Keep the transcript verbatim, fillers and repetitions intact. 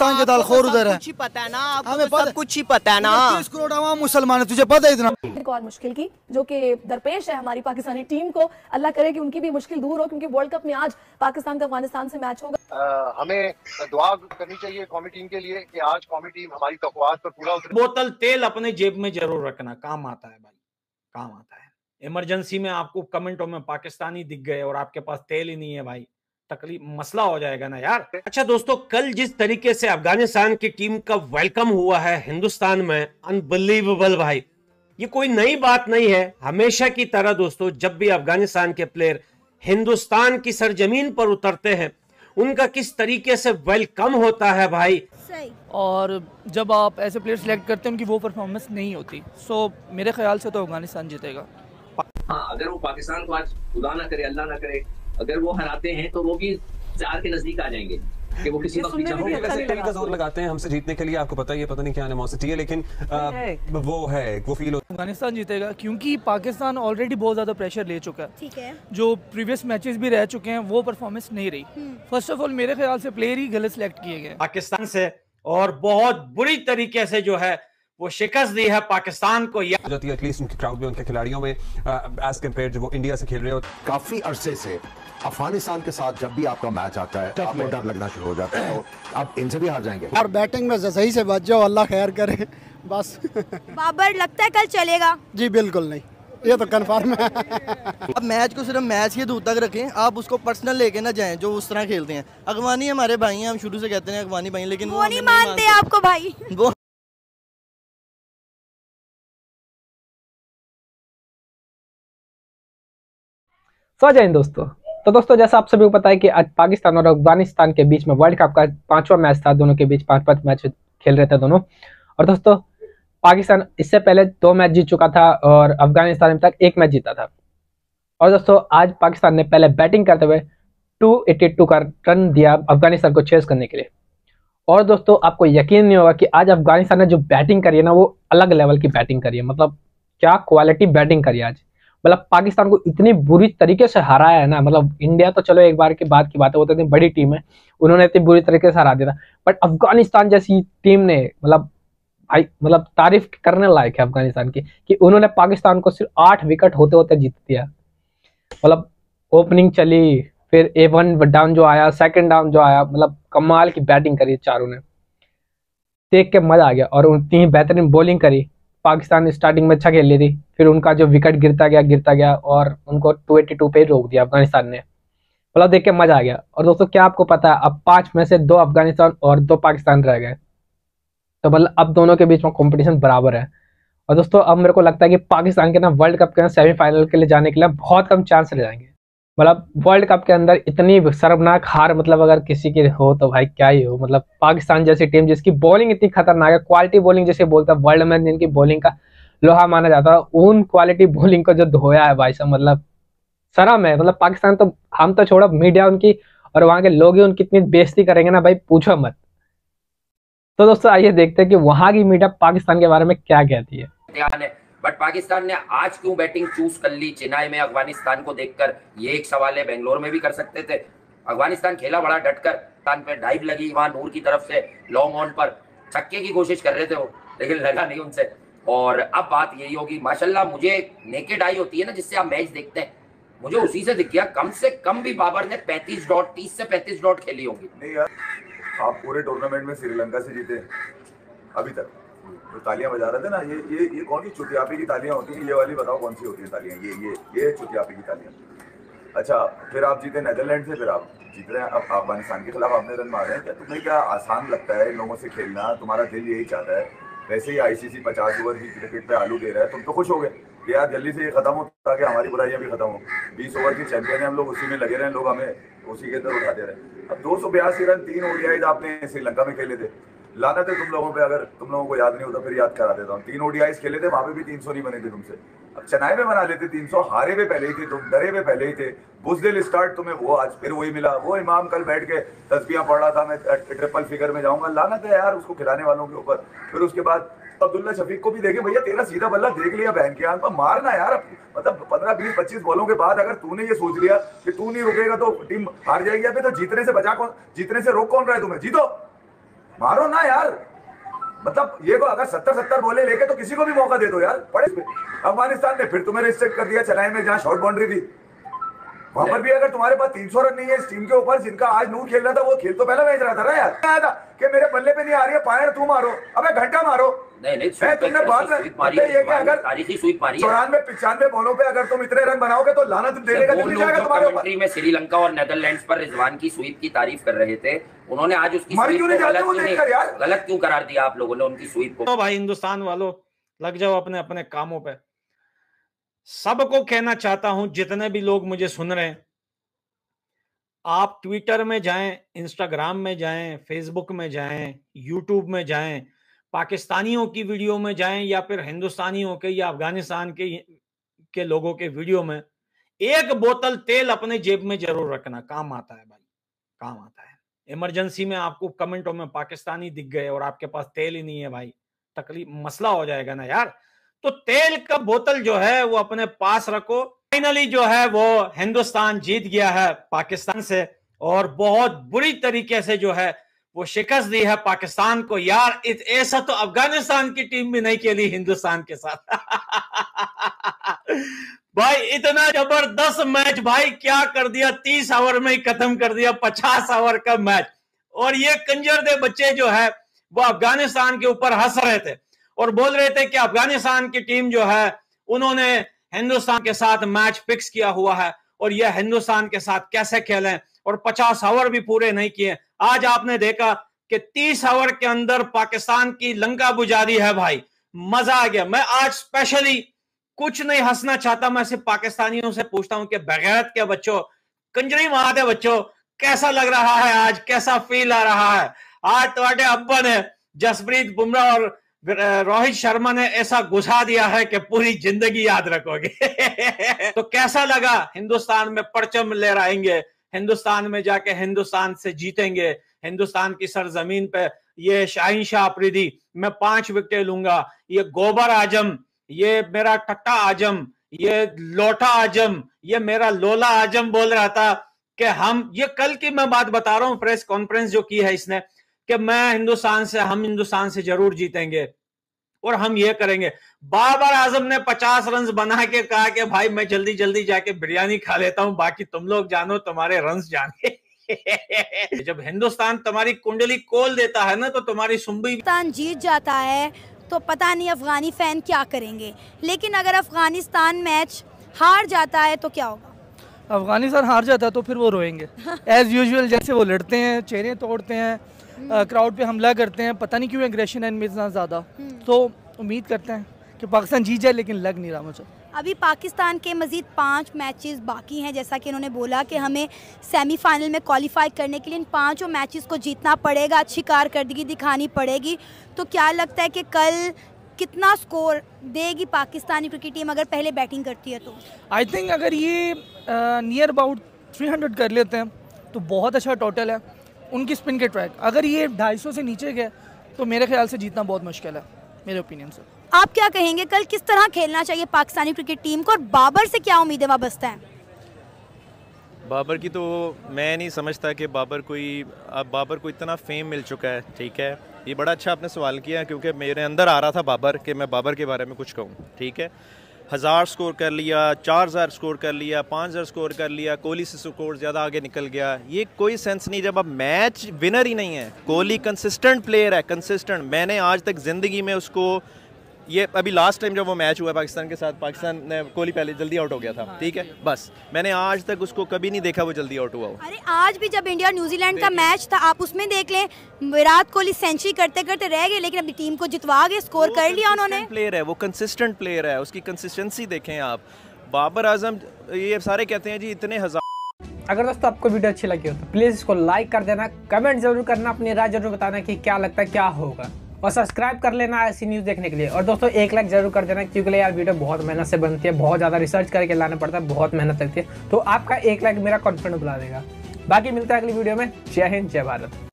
दालखोर उधर है, पता है ना हमें सब कुछ ही पता है ना। तीस करोड़ आवाम मुसलमान है, तुझे पता है इतना। एक और मुश्किल की जो कि दरपेश है हमारी पाकिस्तानी टीम को, अल्लाह करे कि उनकी भी मुश्किल दूर हो, क्योंकि वर्ल्ड कप में आज पाकिस्तान का अफगानिस्तान से मैच होगा। आ, हमें दुआ करनी चाहिए कौमी टीम के लिए कि आज कौमी टीम हमारी तकवात पर पूरा उतरे। बोतल तेल अपने जेब में जरूर रखना, काम आता है भाई, काम आता है। इमरजेंसी में आपको कमेंटों में पाकिस्तानी दिख गए और आपके पास तेल ही नहीं है भाई, तकलीफ मसला हो जाएगा ना यार। अच्छा दोस्तों, कल जिस तरीके से अफगानिस्तान की टीम का वेलकम हुआ है हिंदुस्तान में, अनबिलीवेबल भाई, ये कोई नई बात नहीं है। हमेशा की तरह दोस्तों, जब भी अफगानिस्तान के प्लेयर हिंदुस्तान की सरजमीन पर उतरते हैं, उनका किस तरीके से वेलकम होता है भाई। और जब आप ऐसे प्लेयर सिलेक्ट करते हैं, उनकी वो परफॉर्मेंस नहीं होती। सो मेरे ख्याल से तो अफगानिस्तान जीतेगा। हाँ, अगर वो पाकिस्तान को आज खुदा ना करे, अल्लाह ना करे, अगर वो हराते हैं तो वो भी चार के नजदीक आ जाएंगे कि वो किसी वक्त का जोर लगाते हैं हमसे जीतने के लिए। आपको पता है, पता नहीं क्या एनिमोसिटी है, लेकिन आ, वो है, वो फील होता है अफगानिस्तान जीतेगा, क्योंकि पाकिस्तान ऑलरेडी बहुत ज्यादा प्रेशर ले चुका है। ठीक है, जो प्रीवियस मैचेस भी रह चुके हैं, वो परफॉर्मेंस नहीं रही। फर्स्ट ऑफ ऑल मेरे ख्याल से प्लेयर ही गलत सिलेक्ट किए गए पाकिस्तान से, और बहुत बुरी तरीके से जो है वो शिकस्त दी है पाकिस्तान को। एटलीस्ट उनके क्राउड में, उनके खिलाड़ियों में, एज कंपेयर जो वो इंडिया से खेल रहे हो। काफी अरसे से अफगानिस्तान के साथ जब भी आपका मैच आता है, आपको डर लगना शुरू हो जाता है, आप इनसे भी हार जाएंगे। और बैटिंग में सही से बच जाओ, अल्लाह खैर करे बस। बाबर लगता है कल चलेगा? जी बिल्कुल नहीं, ये तो कन्फर्म है। अब मैच को सिर्फ मैच ही दूर तक रखें, आप उसको पर्सनल लेके ना जाएं। जो उस तरह खेलते हैं, अगवानी हमारे भाई हैं, हम शुरू से कहते हैं अगवानी भाई, लेकिन वो नहीं मानते आपको भाई, वो स्वागत है दोस्तों। तो दोस्तों, जैसा आप सभी को पता है कि आज पाकिस्तान और अफगानिस्तान के बीच में वर्ल्ड कप का पांचवा मैच था। दोनों के बीच पांच पांच मैच खेल रहे थे दोनों। और दोस्तों, पाकिस्तान इससे पहले दो मैच जीत चुका था और अफगानिस्तान अभी तक एक मैच जीता था। और दोस्तों, आज पाकिस्तान ने पहले बैटिंग करते हुए टू एट्टी टू का रन दिया अफगानिस्तान को चेस करने के लिए। और दोस्तों, आपको यकीन नहीं होगा कि आज अफगानिस्तान ने जो बैटिंग करी है ना, वो अलग लेवल की बैटिंग करी है। मतलब क्या क्वालिटी बैटिंग करी है आज। मतलब पाकिस्तान को इतनी बुरी तरीके से हराया है ना। मतलब इंडिया तो चलो एक बार की बात की बात है, वो तो इतनी बड़ी टीम है, उन्होंने इतनी बुरी तरीके से हरा दिया था। बट अफगानिस्तान जैसी टीम ने, मतलब भाई, मतलब तारीफ करने लायक है अफगानिस्तान की कि उन्होंने पाकिस्तान को सिर्फ आठ विकेट होते होते जीत दिया। मतलब ओपनिंग चली, फिर ए वन डाउन जो आया, सेकेंड डाउन जो आया, मतलब कमाल की बैटिंग करी चारों ने, देख के मजा आ गया। और उतनी बेहतरीन बॉलिंग करी। पाकिस्तान स्टार्टिंग में अच्छा खेल रही थी, फिर उनका जो विकेट गिरता गया गिरता गया और उनको टू एटी टू पे रोक दिया अफगानिस्तान ने। मतलब देख के मजा आ गया। और दोस्तों, क्या आपको पता है, अब पांच में से दो अफगानिस्तान और दो पाकिस्तान रह गए, तो मतलब अब दोनों के बीच में कॉम्पिटिशन बराबर है। और दोस्तों, अब मेरे को लगता है कि पाकिस्तान के ना वर्ल्ड कप के सेमीफाइनल के लिए जाने के लिए बहुत कम चांस रह जाएंगे। मतलब वर्ल्ड कप के अंदर इतनी शर्मनाक हार, मतलब अगर किसी की हो तो भाई क्या ही हो। मतलब पाकिस्तान जैसी टीम जिसकी बॉलिंग इतनी खतरनाक है, क्वालिटी बॉलिंग जिसे बोलता है, वर्ल्ड में जिनकी बॉलिंग का लोहा माना जाता है, उन क्वालिटी बॉलिंग को जो धोया है भाई साहब, मतलब शर्म है। मतलब पाकिस्तान तो हम तो छोड़ो, मीडिया उनकी और वहाँ के लोग ही उनकी इतनी बेइज्जती करेंगे ना भाई, पूछो मत। तो दोस्तों, आइए देखते हैं कि वहाँ की मीडिया पाकिस्तान के बारे में क्या कहती है। बट पाकिस्तान ने आज क्यों बैटिंग चूज कर ली चेन्नई में अफगानिस्तान को देखकर, ये एक सवाल है। बेंगलोर में भी कर सकते थे। अफगानिस्तान खेला बड़ा डटकर, पाकिस्तान पे डाइव लगी वहां नूर की तरफ से लॉन्ग ऑन पर, छक्के की कोशिश कर रहे थे वो, लेकिन लगा नहीं उनसे। और अब बात यही होगी, माशाल्लाह मुझे नेकेड आई होती है ना जिससे आप मैच देखते हैं, मुझे उसी से दिख गया। कम से कम भी बाबर ने पैंतीस डॉट तीस से पैंतीस डॉट खेली होगी। नहीं यार, आप पूरे टूर्नामेंट में श्रीलंका से जीते अभी तक, तो तालियां बजा रहे थे ना। ये ये ये कौन सी चुतियापी की तालियां होती है, ये वाली बताओ कौन सी होती है तालियां? ये ये ये चुतियापी की तालियां। अच्छा, फिर आप जीते नीदरलैंड से, फिर आप जीत रहे हैं अब अफगानिस्तान के खिलाफ, आपने रन मारे हैं। क्या तुम्हें क्या आसान लगता है इन लोगों से खेलना? तुम्हारा दिल यही चाहता है। वैसे ही आईसीसी पचास ओवर की क्रिकेट पे आलू दे रहा है, तुम तो खुश हो गए यार, जल्दी से ये खत्म हो ताकि हमारी बुराइयां भी खत्म हो। बीस ओवर की चैंपियन है हम लोग, उसी में लगे रहे हैं, लोग हमें उसी के अंदर उठा दे रहे हैं। अब दो सौ बयासी रन तीन ओडीआईज आपने श्रीलंका में खेले थे, लाना थे तुम लोगों पे। अगर तुम लोगों को याद नहीं होता फिर याद करा देता हूँ। तीन ओडीआईस खेले थे, वहां पे भी तीन सौ नहीं बने थे तुमसे। अब चेन्नई में बना लेते तीन सौ। हारे पे पहले ही थे तुम, डरे पे पहले ही थे, बुज़दिल स्टार्ट तुम्हें वो आज फिर वही मिला। वो इमाम कल बैठ के तस्बीहां पढ़ रहा था, मैं ट्रिपल फिगर में जाऊंगा, लाना था यार उसको खिलाने वालों के ऊपर। फिर उसके बाद अब्दुल्ला शफीक को भी देखे, भैया तेरा सीधा बल्ला देख लिया बहन के आंख पर, मारना यार। मतलब पंद्रह बीस पच्चीस बॉलों के बाद अगर तूने ये सोच लिया कि तू नहीं रुकेगा तो टीम हार जाएगी, तो जीतने से बचा कौन, जीतने से रोक कौन रहा है तुम्हें? जीतो मारो ना यार, मतलब ये को अगर सत्तर सत्तर बोले लेके तो किसी को भी मौका दे दो यार। अफगानिस्तान ने फिर तुम्हें रिस्ट्रिक्ट कर दिया चलाई में, जहां शॉर्ट बाउंड्री थी वहां पर भी अगर तुम्हारे पास तीन सौ रन नहीं है इस टीम के ऊपर, जिनका आज नूर खेल रहा था वो खेल तो पहले भेज रहा था ना यार, आया था कि मेरे बल्ले पे नहीं आ रही है पायर तू मारो, अबे घंटा मारो नहीं नहीं तुमने बात अगर चौरानवे पिचानवे बॉलों पे अगर तुम इतने रन बनाओगे तो लाना तुम देगा तुम्हारे ऊपर। में श्रीलंका और नेदरलैंड्स पर रिजवान की स्वीप की तारीफ कर रहे थे, उन्होंने आज उसकी गलत क्यों करार दिया आप लोगों ने उनकी स्वीप को? भाई हिंदुस्तान वालों लग जाओ अपने अपने कामों पर। सबको कहना चाहता हूं जितने भी लोग मुझे सुन रहे हैं, आप ट्विटर में जाएं, इंस्टाग्राम में जाएं, फेसबुक में जाएं, यूट्यूब में जाएं, पाकिस्तानियों की वीडियो में जाएं या फिर हिंदुस्तानियों के या अफगानिस्तान के के लोगों के वीडियो में, एक बोतल तेल अपने जेब में जरूर रखना, काम आता है भाई, काम आता है। इमरजेंसी में आपको कमेंटों में पाकिस्तानी दिख गए और आपके पास तेल ही नहीं है भाई, तकलीफ मसला हो जाएगा ना यार। तो तेल का बोतल जो है वो अपने पास रखो। फाइनली जो है वो हिंदुस्तान जीत गया है पाकिस्तान से, और बहुत बुरी तरीके से जो है वो शिकस्त दी है पाकिस्तान को यार। ऐसा तो अफगानिस्तान की टीम भी नहीं खेली हिंदुस्तान के साथ। भाई इतना जबरदस्त मैच भाई, क्या कर दिया, तीस ओवर में ही खत्म कर दिया पचास ओवर का मैच। और ये कंजरदे बच्चे जो है वो अफगानिस्तान के ऊपर हंस रहे थे और बोल रहे थे कि अफगानिस्तान की टीम जो है उन्होंने हिंदुस्तान के साथ मैच फिक्स किया हुआ है और यह हिंदुस्तान के साथ कैसे खेलें, और पचास ओवर भी पूरे नहीं किए। आज आपने देखा कि तीस ओवर के अंदर पाकिस्तान की लंका बुझा दी है भाई, मजा आ गया। मैं आज स्पेशली कुछ नहीं हंसना चाहता, मैं सिर्फ पाकिस्तानियों से पूछता हूं कि बगैरत के बच्चों, कंजरी माद है बच्चों, कैसा लग रहा है आज, कैसा फील आ रहा है आज? तो अब्बा ने जसप्रीत बुमराह और रोहित शर्मा ने ऐसा घुसा दिया है कि पूरी जिंदगी याद रखोगे। तो कैसा लगा? हिंदुस्तान में परचम लहराएंगे, हिंदुस्तान में जाके हिंदुस्तान से जीतेंगे, हिंदुस्तान की सरजमीन पे ये शाहीन शाह अफरीदी मैं पांच विकेटें लूंगा, ये गोबर आजम, ये मेरा टट्टा आजम, ये लोटा आजम, ये मेरा लोला आजम बोल रहा था कि हम ये, कल की मैं बात बता रहा हूँ, प्रेस कॉन्फ्रेंस जो की है इसने कि मैं हिंदुस्तान से, हम हिंदुस्तान से जरूर जीतेंगे और हम ये करेंगे। बाबर आजम ने पचास रन बना के कहा कि भाई मैं जल्दी जल्दी जाके बिरयानी खा लेता हूं, बाकी तुम लोग जानो तुम्हारे रन जाने। जब हिंदुस्तान तुम्हारी कुंडली खोल देता है ना तो तुम्हारी सुम्बी हिंदुस्तान जीत जाता है तो पता नहीं अफगानी फैन क्या करेंगे, लेकिन अगर अफगानिस्तान मैच हार जाता है तो क्या होगा? अफगानिस्तान हार जाता है तो फिर वो रोएंगे एज यूजुअल, जैसे वो लड़ते हैं, चेहरे तोड़ते हैं, क्राउड uh, पे हमला करते हैं, पता नहीं क्यों एग्रेशन है इनमें इतना ज़्यादा। तो उम्मीद करते हैं कि पाकिस्तान जीत जाए, लेकिन लग नहीं रहा मुझे। अभी पाकिस्तान के मज़ीद पाँच मैचेस बाकी हैं, जैसा कि उन्होंने बोला कि हमें सेमीफाइनल में क्वालिफाई करने के लिए इन पाँचों मैचेस को जीतना पड़ेगा, अच्छी कारकर्दगी दिखानी पड़ेगी। तो क्या लगता है कि कल कितना स्कोर देगी पाकिस्तानी क्रिकेट टीम अगर पहले बैटिंग करती है तो? आई थिंक अगर ये नियर अबाउट थ्री हंड्रेड कर लेते हैं तो बहुत अच्छा टोटल है उनकी स्पिन के ट्रैक। अगर ये ढाई सौ से नीचे गए तो मेरे ख्याल से जीतना बहुत मुश्किल है, मेरे ओपिनियन से। आप क्या कहेंगे कल किस तरह खेलना चाहिए पाकिस्तानी क्रिकेट टीम को और बाबर से क्या उम्मीदें वाबस्ता हैं? बाबर की तो मैं नहीं समझता कि बाबर कोई, अब बाबर को इतना फेम मिल चुका है, ठीक है, ये बड़ा अच्छा आपने सवाल किया क्योंकि मेरे अंदर आ रहा था बाबर कि मैं बाबर के बारे में कुछ कहूँ, ठीक है। हज़ार स्कोर कर लिया, चार हज़ार स्कोर कर लिया, पाँच हज़ार स्कोर कर लिया, कोहली से स्कोर ज़्यादा आगे निकल गया, ये कोई सेंस नहीं जब अब मैच विनर ही नहीं है। कोहली कंसिस्टेंट प्लेयर है, कंसिस्टेंट, मैंने आज तक ज़िंदगी में उसको, ये अभी लास्ट टाइम जब वो मैच हुआ पाकिस्तान के साथ, पाकिस्तान ने, कोहली पहले जल्दी आउट हो गया था, ठीक है, बस मैंने आज तक उसको कभी नहीं देखा वो जल्दी आउट हुआ हो। अरे आज भी जब इंडिया और न्यूजीलैंड का मैच था आप उसमें देख लें, विराट कोहली सेंचुरी करते करते रह गए लेकिन अपनी टीम को जितवा गए, स्कोर कर लिया उन्होंने। प्लेयर है वो, कंसिस्टेंट प्लेयर है, उसकी कंसिस्टेंसी देखें आप। बाबर आजम, ये सारे कहते हैं जी इतने हजार। अगर दोस्तों आपको वीडियो अच्छी लगी हो तो प्लीज इसको लाइक कर देना, कमेंट जरूर करना, अपनी राय जरूर बताना कि क्या लगता है क्या होगा, और सब्सक्राइब कर लेना ऐसी न्यूज़ देखने के लिए। और दोस्तों एक लाइक जरूर कर देना क्योंकि यार वीडियो बहुत मेहनत से बनती है, बहुत ज़्यादा रिसर्च करके लाना पड़ता है, बहुत मेहनत लगती है, तो आपका एक लाइक मेरा कॉन्फिडेंस बढ़ा देगा। बाकी मिलता है अगली वीडियो में, जय हिंद जय भारत।